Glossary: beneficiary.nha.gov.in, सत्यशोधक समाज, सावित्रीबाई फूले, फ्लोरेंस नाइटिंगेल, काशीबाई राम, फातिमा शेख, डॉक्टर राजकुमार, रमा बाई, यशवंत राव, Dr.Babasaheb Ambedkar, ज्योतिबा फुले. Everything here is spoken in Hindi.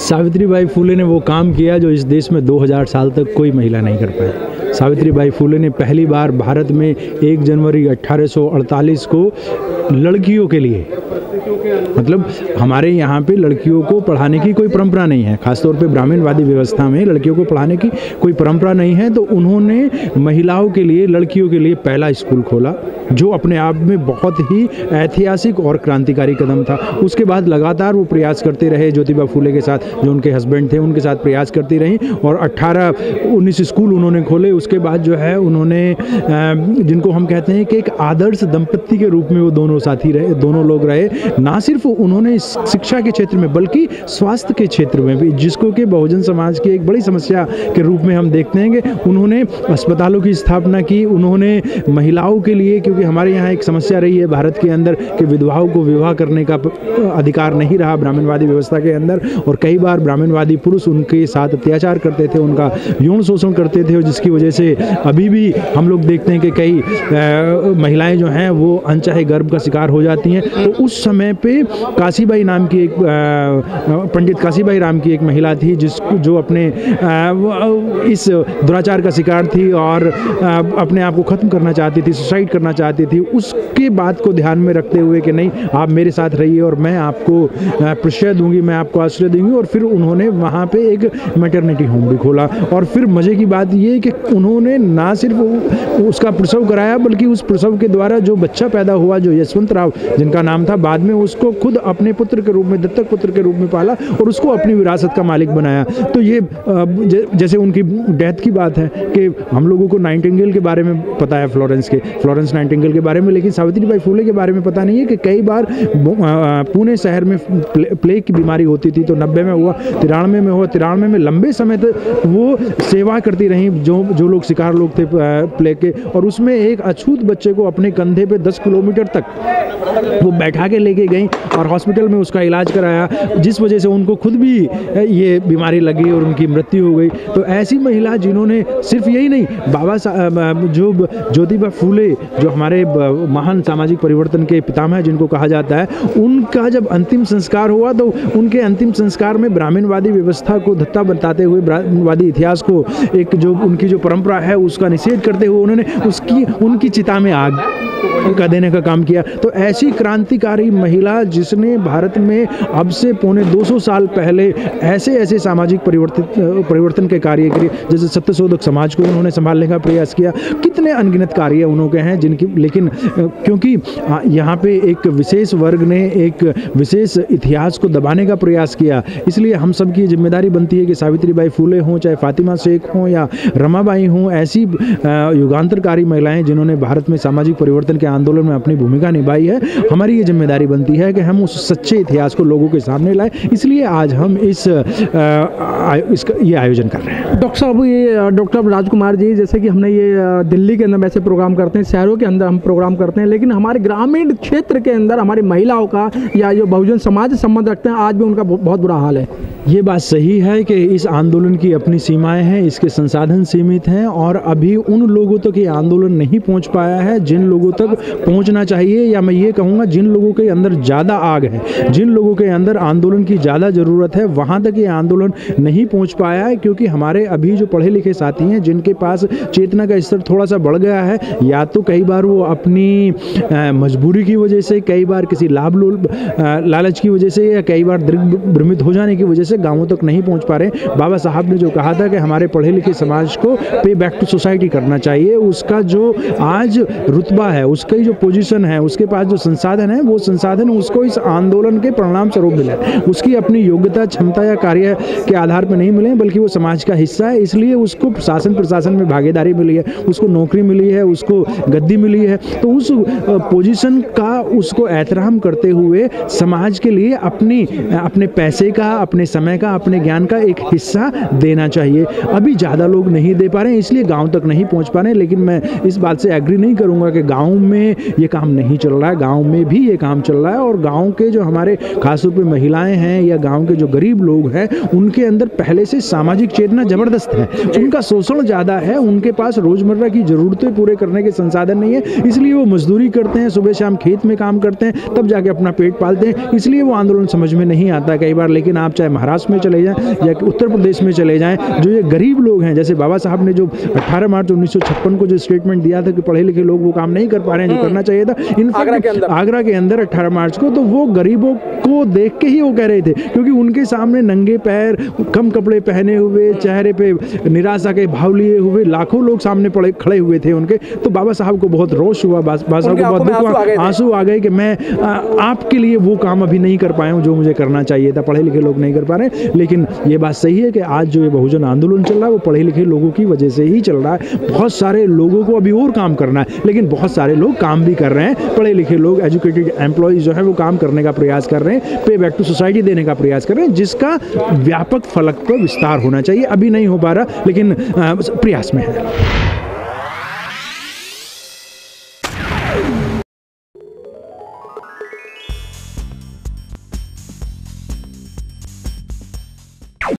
सावित्रीबाई फूले ने वो काम किया जो इस देश में 2000 साल तक कोई महिला नहीं कर पाई। सावित्रीबाई फूले ने पहली बार भारत में 1 जनवरी 1848 को लड़कियों के लिए, मतलब हमारे यहाँ पे लड़कियों को पढ़ाने की कोई परंपरा नहीं है, खासतौर पे ब्राह्मणवादी व्यवस्था में लड़कियों को पढ़ाने की कोई परंपरा नहीं है, तो उन्होंने महिलाओं के लिए, लड़कियों के लिए पहला स्कूल खोला, जो अपने आप में बहुत ही ऐतिहासिक और क्रांतिकारी कदम था। उसके बाद लगातार वो प्रयास करते रहे, ज्योतिबा फुले के साथ, जो उनके हस्बैंड थे, उनके साथ प्रयास करती रहीं, और 19 स्कूल उन्होंने खोले। उसके बाद जो है उन्होंने, जिनको हम कहते हैं कि एक आदर्श दंपत्ति के रूप में वो दोनों साथी रहे, दोनों लोग रहे। ना सिर्फ उन्होंने शिक्षा के क्षेत्र में बल्कि स्वास्थ्य के क्षेत्र में भी, जिसको कि बहुजन समाज की एक बड़ी समस्या के रूप में हम देखते हैं कि उन्होंने अस्पतालों की स्थापना की, उन्होंने महिलाओं के लिए, क्योंकि हमारे यहाँ एक समस्या रही है भारत के अंदर कि विधवाओं को विवाह करने का अधिकार नहीं रहा ब्राह्मणवादी व्यवस्था के अंदर, और कई बार ब्राह्मणवादी पुरुष उनके साथ अत्याचार करते थे, उनका यौन शोषण करते थे, और जिसकी वजह से अभी भी हम लोग देखते हैं कि कई महिलाएं जो हैं वो अनचाहे गर्भ का शिकार हो जाती हैं। तो उस समय पे काशीबाई नाम की एक पंडित काशीबाई राम की एक महिला थी, जो अपने इस दुराचार का शिकार थी और अपने आप को ख़त्म करना चाहती थी, सुसाइड करना चाहती थी। उसके बात को ध्यान में रखते हुए कि नहीं, आप मेरे साथ रहिए और मैं आपको प्रश्रय दूंगी, मैं आपको आश्रय दूंगी, और फिर उन्होंने वहाँ पे एक मैटरनिटी होम भी खोला। और फिर मज़े की बात ये कि उन्होंने ना सिर्फ उसका प्रसव कराया, बल्कि उस प्रसव के द्वारा जो बच्चा पैदा हुआ, जो यशवंत राव जिनका नाम था, बाद में उसको खुद अपने पुत्र के रूप में, दत्तक पुत्र के रूप में पाला और उसको अपनी विरासत का मालिक बनाया। तो ये जैसे उनकी डेथ की बात है कि हम लोगों को नाइटिंगेल के बारे में पता है, फ्लोरेंस नाइटिंगेल के बारे में, लेकिन सावित्रीबाई फूले के बारे में पता नहीं है कि कई बार पुणे शहर में प्लेग की बीमारी होती थी, तो 90 में हुआ, 93 में हुआ, 93 में लंबे समय तक वो सेवा करती रहीं, जो लोग शिकार लोग थे प्लेग के, और उसमें एक अछूत बच्चे को अपने कंधे पे 10 किलोमीटर तक वो बैठा के लेके गई और हॉस्पिटल में उसका इलाज कराया, जिस वजह से उनको खुद भी ये बीमारी लगी और उनकी मृत्यु हो गई। तो ऐसी महिला जिन्होंने सिर्फ यही नहीं, ज्योतिबा फूले जो हमारे महान सामाजिक परिवर्तन के पितामह जिनको कहा जाता है, उनका जब अंतिम संस्कार हुआ तो उनके अंतिम संस्कार में ब्राह्मणवादी व्यवस्था को धत्ता बताते हुए, ब्राह्मणवादी इतिहास को, एक जो उनकी जो परंपरा है उसका निषेध करते हुए उन्होंने उनकी चिता में आग का देने का काम किया। तो ऐसी क्रांतिकारी महिला जिसने भारत में अब से पौने 200 साल पहले ऐसे ऐसे सामाजिक परिवर्तन के कार्य किए, जैसे सत्यशोधक समाज को उन्होंने संभालने का प्रयास किया, कितने अनगिनत कार्य उन्होंने हैं जिनकी, लेकिन क्योंकि यहाँ पे एक विशेष वर्ग ने एक विशेष इतिहास को दबाने का प्रयास किया, इसलिए हम सब की जिम्मेदारी बनती है कि सावित्रीबाई फूले हों, चाहे फातिमा शेख हों या रमा बाई हों, ऐसी युगांतरकारी महिलाएँ जिन्होंने भारत में सामाजिक परिवर्तन के आंदोलन में अपनी भूमिका निभाई है, हमारी ये जिम्मेदारी बनती है कि हम उस सच्चे इतिहास को लोगों के सामने लाएं। इसलिए आज हम ये आयोजन कर रहे हैं। डॉक्टर साहब, ये डॉक्टर राजकुमार जी, जैसे कि हमने ये दिल्ली के अंदर वैसे प्रोग्राम करते हैं, शहरों के अंदर हम प्रोग्राम करते हैं, लेकिन हमारे ग्रामीण क्षेत्र के अंदर हमारी महिलाओं का या जो बहुजन समाज से संबंध रखते हैं, आज भी उनका बहुत बुरा हाल है। ये बात सही है कि इस आंदोलन की अपनी सीमाएं हैं, इसके संसाधन सीमित हैं, और अभी उन लोगों तक ये आंदोलन नहीं पहुंच पाया है जिन लोगों तक पहुंचना चाहिए, या मैं ये कहूँगा जिन लोगों के अंदर ज़्यादा आग है, जिन लोगों के अंदर आंदोलन की ज़्यादा ज़रूरत है, वहाँ तक ये आंदोलन नहीं पहुँच पाया है। क्योंकि हमारे अभी जो पढ़े लिखे साथी हैं, जिनके पास चेतना का स्तर थोड़ा सा बढ़ गया है, या तो कई बार वो अपनी मजबूरी की वजह से, कई बार किसी लालच की वजह से, या कई बार भ्रमित हो जाने की वजह से गांवों तक नहीं पहुंच पा रहे। बाबा साहब ने जो कहा था कि हमारे पढ़े लिखे समाज को पे बैक टू सोसाइटी करना चाहिए, उसका जो आज रुतबा है, उसकी जो पोजीशन है, उसके पास जो संसाधन है, वो संसाधन उसको इस आंदोलन के परिणाम स्वरूप मिले, उसकी अपनी योग्यता, क्षमता या कार्य के आधार पर नहीं मिले, बल्कि वो समाज का हिस्सा है, इसलिए उसको शासन प्रशासन में भागीदारी मिली है, उसको नौकरी मिली है, उसको गद्दी मिली है। तो उस पोजीशन का उसको एहतराम करते हुए समाज के लिए अपने पैसे का, अपने समय का, अपने ज्ञान का एक हिस्सा देना चाहिए। अभी ज़्यादा लोग नहीं दे पा रहे। रहे हैं, इसलिए गाँव तक नहीं पहुँच पा रहे हैं। लेकिन मैं इस बात से एग्री नहीं करूँगा कि गाँव में ये काम नहीं चल रहा है, गाँव में भी ये काम चल रहा है। और गाँव के जो हमारे खासतौर पर महिलाएँ हैं या गाँव के जो गरीब लोग हैं उनके अंदर पहले से सामाजिक चेतना ज़बरदस्त है, उनका शोषण ज़्यादा है, उनके पास रोज़मर्रा की ज़रूरतें पूरे करने के संसाधन नहीं है, इसलिए वो मजदूरी करते हैं, सुबह शाम खेत में काम करते हैं, तब जाके अपना पेट पालते हैं, इसलिए वो आंदोलन समझ में नहीं आता कई बार। लेकिन आप चाहे महाराष्ट्र में चले जाएँ या उत्तर प्रदेश में चले जाएँ, जो ये गरीब लोग हैं, जैसे बाबा साहब ने जो 18 मार्च 1956 को जो स्टेटमेंट दिया था कि पढ़े लिखे लोग वो काम नहीं कर पा रहे हैं जो करना चाहिए था, इनफैक्ट आगरा के अंदर 18 मार्च को, तो वो गरीबों को देख के ही वो कह रहे थे, क्योंकि उनके सामने नंगे पैर, कम कपड़े पहने हुए, चेहरे पे निराशा के भाव लिए हुए लाखों लोग सामने पड़े खड़े हुए थे उनके। तो बाबा साहब को बहुत रोष हुआ, बाबा साहब को बहुत आंसू आ गए कि मैं आपके लिए वो काम अभी नहीं कर पाया हूँ जो मुझे करना चाहिए था, पढ़े लिखे लोग नहीं कर पा रहे। लेकिन ये बात सही है कि आज जो ये बहुजन आंदोलन चल रहा है वो पढ़े लिखे लोगों की वजह से ही चल रहा है। बहुत सारे लोगों को अभी और काम करना है, लेकिन बहुत सारे लोग काम भी कर रहे हैं, पढ़े लिखे लोग, एजुकेटेड एम्प्लॉयज जो है वो काम करने का प्रयास कर रहे हैं, पे बैक टू सोसाइटी देने का प्रयास कर रहे हैं, जिसका व्यापक फलक पर विस्तार होना चाहिए, अभी नहीं हो पा रहा लेकिन प्रयास में है।